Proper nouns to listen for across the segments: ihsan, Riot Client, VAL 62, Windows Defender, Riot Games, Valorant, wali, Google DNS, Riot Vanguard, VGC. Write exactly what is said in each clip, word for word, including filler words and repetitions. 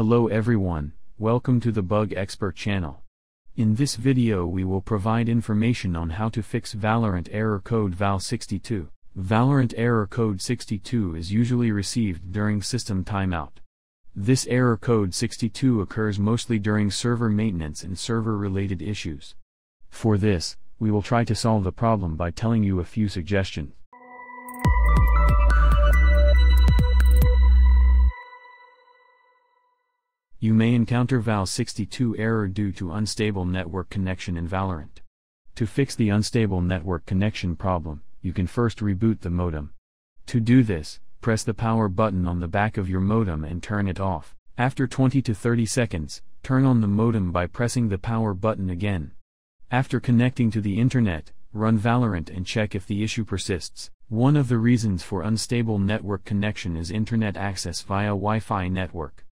Hello everyone, welcome to the Bug Expert channel. In this video we will provide information on how to fix Valorant error code val sixty-two. Valorant error code sixty-two is usually received during system timeout. This error code sixty-two occurs mostly during server maintenance and server-related issues. For this, we will try to solve the problem by telling you a few suggestions. You may encounter val sixty-two error due to unstable network connection in Valorant. To fix the unstable network connection problem, you can first reboot the modem. To do this, press the power button on the back of your modem and turn it off. After twenty to thirty seconds, turn on the modem by pressing the power button again. After connecting to the internet, run Valorant and check if the issue persists. One of the reasons for unstable network connection is internet access via Wi-Fi network.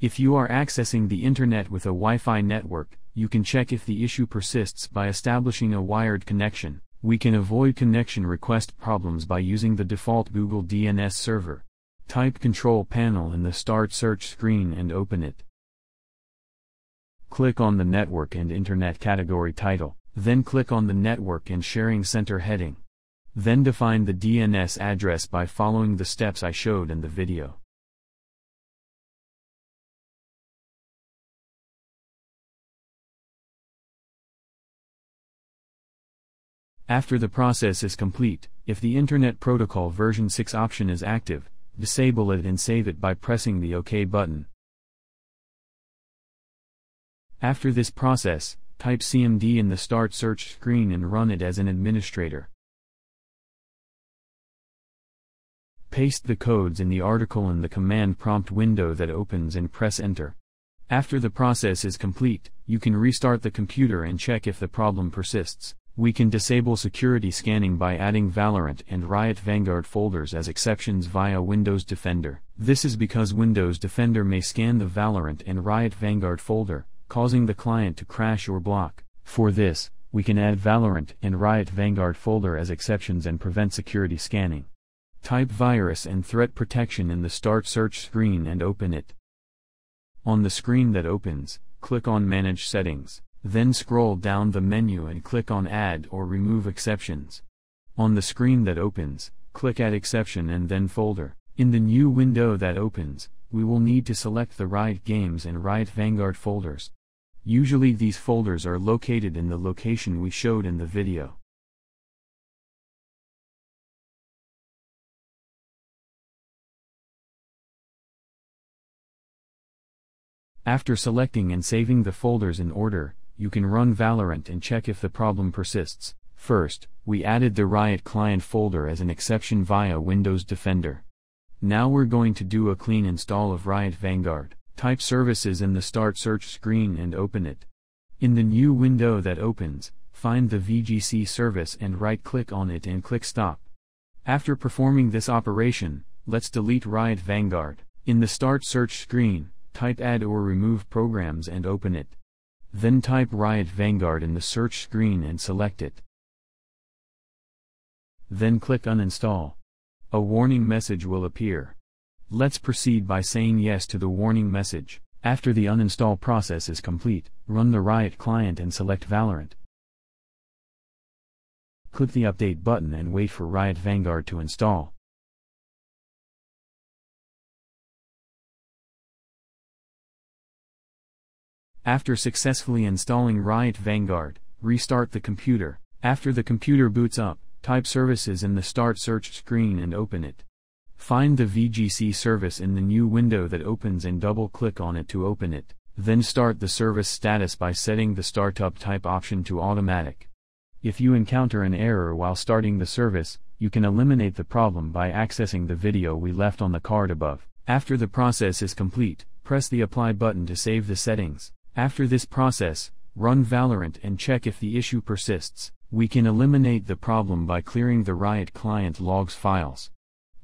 If you are accessing the internet with a Wi-Fi network, you can check if the issue persists by establishing a wired connection. We can avoid connection request problems by using the default Google D N S server. Type Control Panel in the Start search screen and open it. Click on the Network and Internet category title, then click on the Network and Sharing Center heading. Then define the D N S address by following the steps I showed in the video. After the process is complete, if the Internet Protocol version six option is active, disable it and save it by pressing the OK button. After this process, type C M D in the Start search screen and run it as an administrator. Paste the codes in the article in the command prompt window that opens and press Enter. After the process is complete, you can restart the computer and check if the problem persists. We can disable security scanning by adding Valorant and Riot Vanguard folders as exceptions via Windows Defender. This is because Windows Defender may scan the Valorant and Riot Vanguard folder, causing the client to crash or block. For this, we can add Valorant and Riot Vanguard folder as exceptions and prevent security scanning. Type virus and threat protection in the Start search screen and open it. On the screen that opens, click on Manage Settings. Then scroll down the menu and click on Add or Remove Exceptions. On the screen that opens, click Add Exception and then Folder. In the new window that opens, we will need to select the Riot Games and Riot Vanguard folders. Usually these folders are located in the location we showed in the video. After selecting and saving the folders in order, you can run Valorant and check if the problem persists. First, we added the Riot Client folder as an exception via Windows Defender. Now we're going to do a clean install of Riot Vanguard. Type services in the Start search screen and open it. In the new window that opens, find the V G C service and right-click on it and click Stop. After performing this operation, let's delete Riot Vanguard. In the Start search screen, type Add or Remove Programs and open it. Then type Riot Vanguard in the search screen and select it. Then click Uninstall. A warning message will appear. Let's proceed by saying yes to the warning message. After the uninstall process is complete, run the Riot Client and select Valorant. Click the Update button and wait for Riot Vanguard to install. After successfully installing Riot Vanguard, restart the computer. After the computer boots up, type services in the Start search screen and open it. Find the V G C service in the new window that opens and double-click on it to open it. Then start the service status by setting the Startup type option to automatic. If you encounter an error while starting the service, you can eliminate the problem by accessing the video we left on the card above. After the process is complete, press the Apply button to save the settings. After this process, run Valorant and check if the issue persists. We can eliminate the problem by clearing the Riot Client logs files.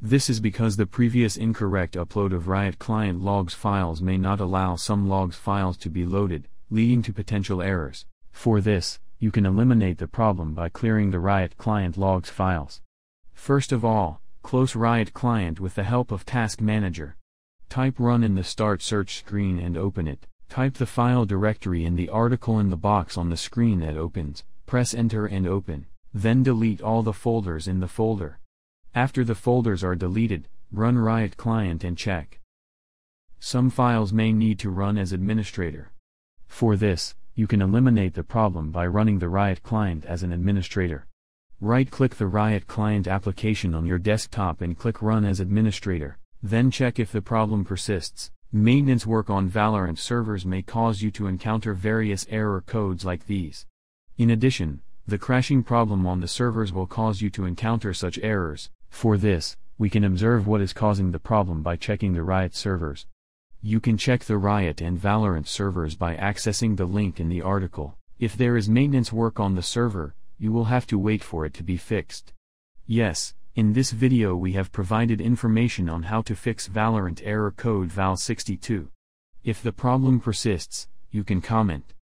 This is because the previous incorrect upload of Riot Client logs files may not allow some logs files to be loaded, leading to potential errors. For this, you can eliminate the problem by clearing the Riot Client logs files. First of all, close Riot Client with the help of Task Manager. Type run in the start search screen and open it. Type the file directory in the article in the box on the screen that opens. Press enter and open. Then delete all the folders in the folder. After the folders are deleted, run Riot Client and check. Some files may need to run as administrator. For this, you can eliminate the problem by running the Riot Client as an administrator. Right-click the Riot Client application on your desktop and click Run as Administrator. Then check if the problem persists. Maintenance work on Valorant servers may cause you to encounter various error codes like these. In addition, the crashing problem on the servers will cause you to encounter such errors. For this, we can observe what is causing the problem by checking the Riot servers. You can check the Riot and Valorant servers by accessing the link in the article. If there is maintenance work on the server, you will have to wait for it to be fixed. Yes, in this video we have provided information on how to fix Valorant error code V A L sixty-two. If the problem persists, you can comment.